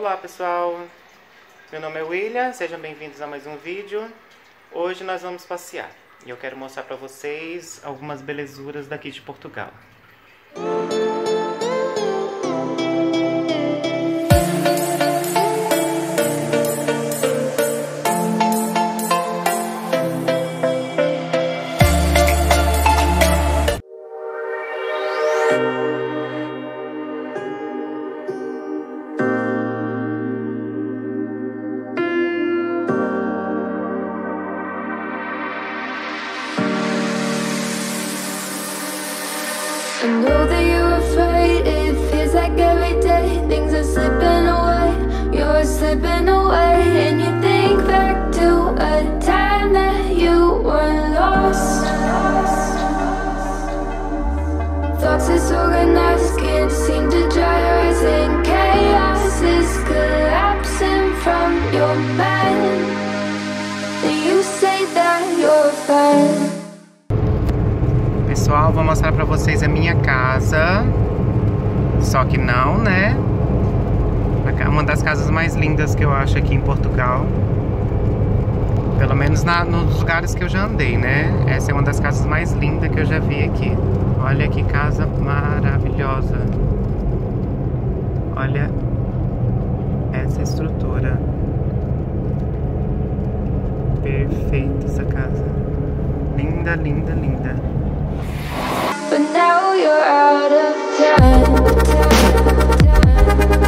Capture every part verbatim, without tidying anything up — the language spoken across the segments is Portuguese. Olá pessoal, meu nome é Willian, sejam bem-vindos a mais um vídeo. Hoje nós vamos passear e eu quero mostrar para vocês algumas belezuras daqui de Portugal. Pessoal, vou mostrar pra vocês a minha casa. Só que não, né? Uma das casas mais lindas que eu acho aqui em Portugal. Pelo menos na, nos lugares que eu já andei, né? Essa é uma das casas mais lindas que eu já vi aqui. Olha que casa maravilhosa. Olha essa estrutura. Perfeita essa casa. Linda, linda, linda. But now you're out of time,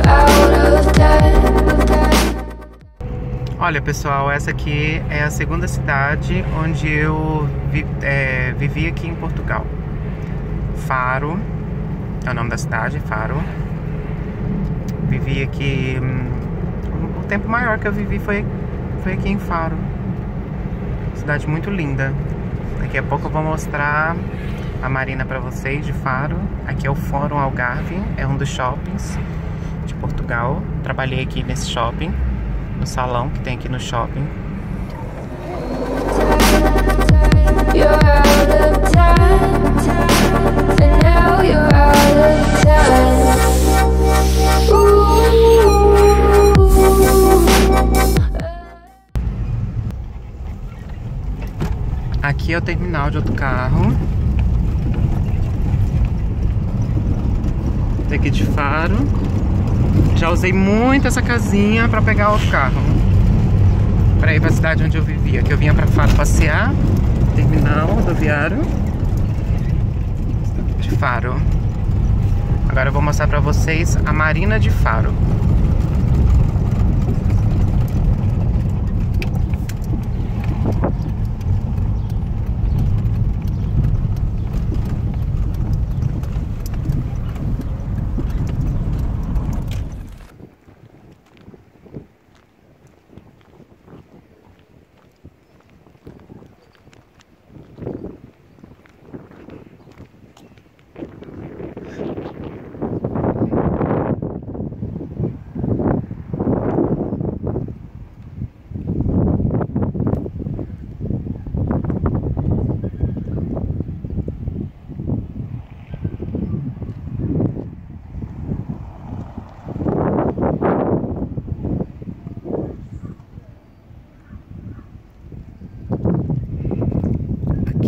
out of time. Olha pessoal, essa aqui é a segunda cidade onde eu vi, é, vivi aqui em Portugal. Faro é o nome da cidade, Faro. Vivi aqui, um, o tempo maior que eu vivi foi, foi aqui em Faro. Cidade muito linda. Daqui a pouco eu vou mostrar a marina para vocês de Faro. Aqui é o Fórum Algarve, é um dos shoppings de Portugal. Trabalhei aqui nesse shopping, no salão que tem aqui no shopping. Aqui é o terminal de autocarro daqui de Faro. Já usei muito essa casinha para pegar o carro para ir para a cidade onde eu vivia, que eu vinha para Faro passear. Terminal rodoviário de Faro. Agora eu vou mostrar para vocês a marina de Faro.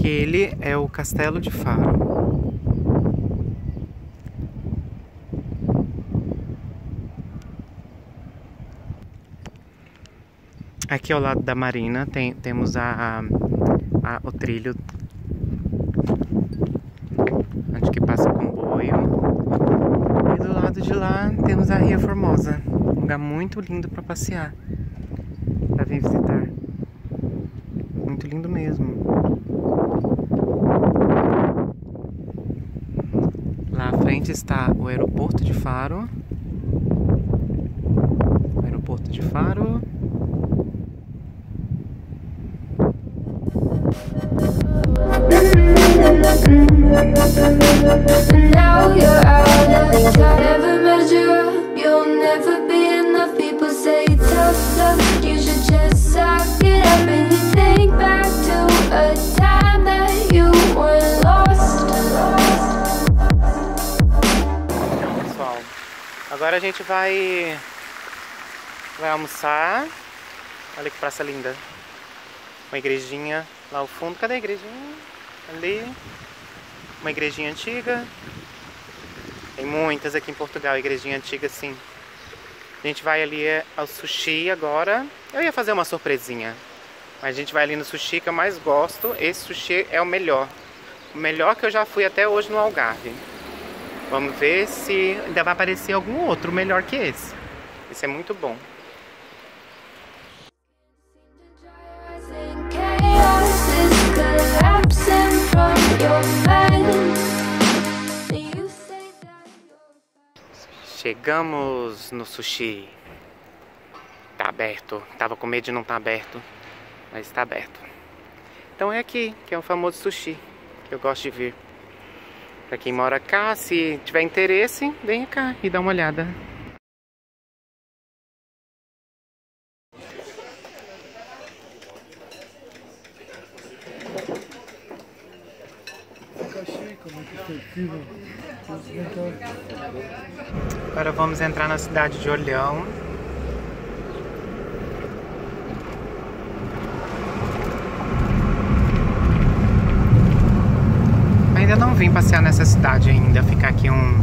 Ele é o Castelo de Faro. Aqui ao lado da marina tem, temos a, a, o trilho onde que passa o comboio. E do lado de lá temos a Ria Formosa, um lugar muito lindo para passear, para vir visitar. Muito lindo mesmo. Lá à frente está o aeroporto de Faro. O aeroporto de Faro. Agora a gente vai vai almoçar. Olha que praça linda. Uma igrejinha lá ao fundo. Cadê a igrejinha? Ali. Uma igrejinha antiga. Tem muitas aqui em Portugal, igrejinha antiga assim. A gente vai ali ao sushi agora. Eu ia fazer uma surpresinha. Mas a gente vai ali no sushi que eu mais gosto. Esse sushi é o melhor. O melhor que eu já fui até hoje no Algarve. Vamos ver se ainda vai aparecer algum outro melhor que esse. Esse é muito bom. Chegamos no sushi. Tá aberto. Tava com medo de não estar aberto, mas tá aberto. Então é aqui, que é o famoso sushi, que eu gosto de vir. Pra quem mora cá, se tiver interesse, vem cá e dá uma olhada. Agora vamos entrar na cidade de Olhão. Ainda não vim passear nessa cidade ainda, ficar aqui um,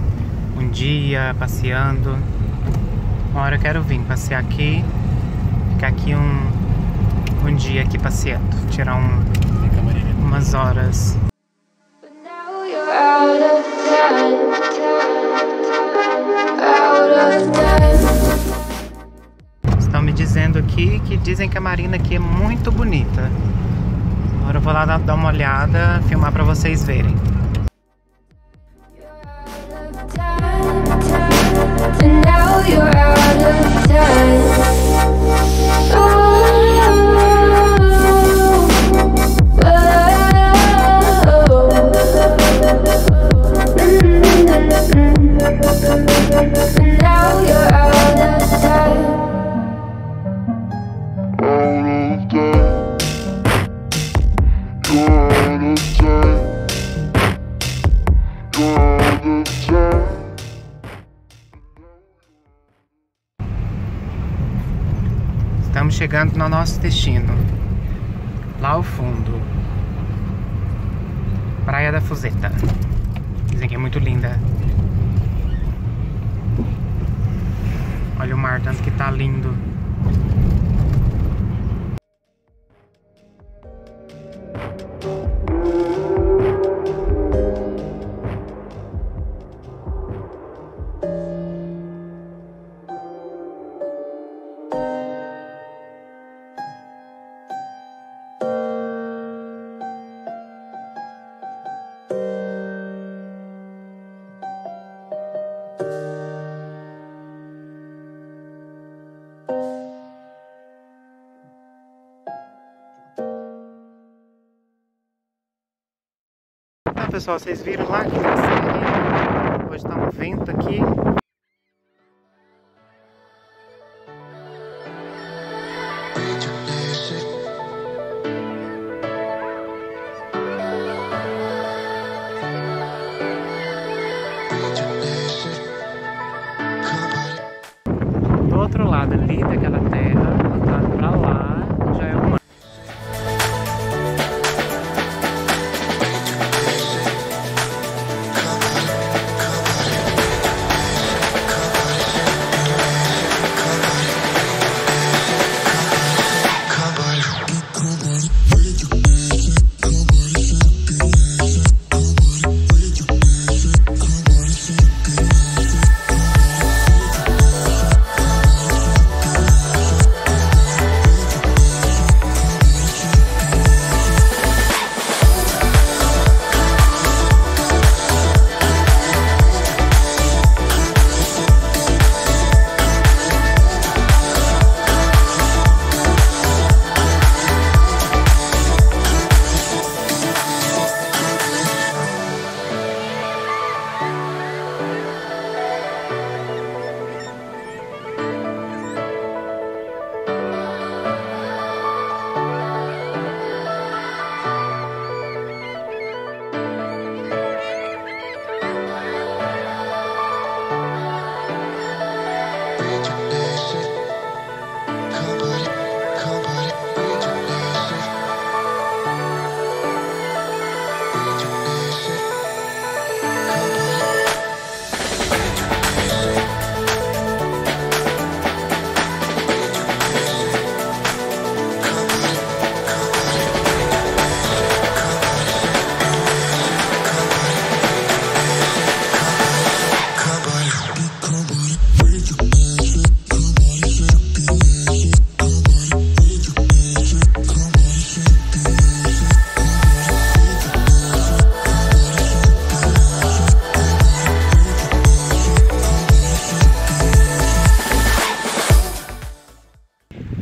um dia passeando. Uma hora eu quero vir passear aqui, ficar aqui um, um dia aqui passeando, tirar um, umas horas. Estão me dizendo aqui que dizem que a marina aqui é muito bonita. Agora eu vou lá dar uma olhada, filmar para vocês verem. Estamos chegando no nosso destino, lá ao fundo, Praia da Fuseta. Dizem que é muito linda. Olha o mar, tanto que tá lindo. Pessoal, vocês viram lá que na série hoje tá um vento aqui. Do outro lado ali daquela terra, do lado pra lá, já é uma.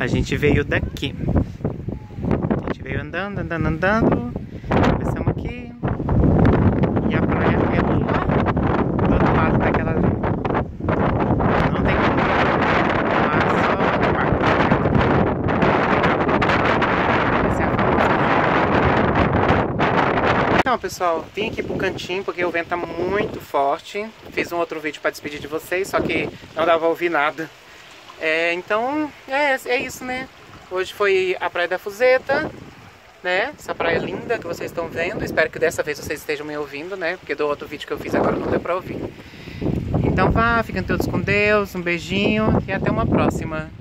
A gente veio daqui. A gente veio andando, andando, andando. Começamos aqui. E a praia é lá do outro lado daquela ali. Não tem como lá só no barco. Essa é a famosa. Então, pessoal, vim aqui pro cantinho porque o vento tá muito forte. Fiz um outro vídeo pra despedir de vocês, só que não dava pra ouvir nada. É, então, é, é isso, né? Hoje foi a Praia da Fuseta, né? Essa praia linda que vocês estão vendo. Espero que dessa vez vocês estejam me ouvindo, né? Porque do outro vídeo que eu fiz agora não deu pra ouvir. Então vá, fiquem todos com Deus, um beijinho e até uma próxima.